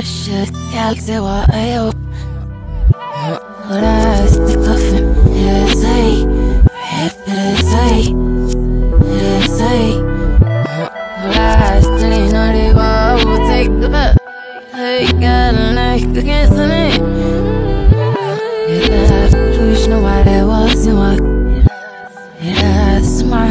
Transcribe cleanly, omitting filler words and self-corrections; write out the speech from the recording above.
shit, galaxy wide open. What I see the coffin, it is tight. It is tight. It is tight. What I still ain't know they want to take the back. Hey, got a knife against the neck. It is delusional why that wasn't working. It is smart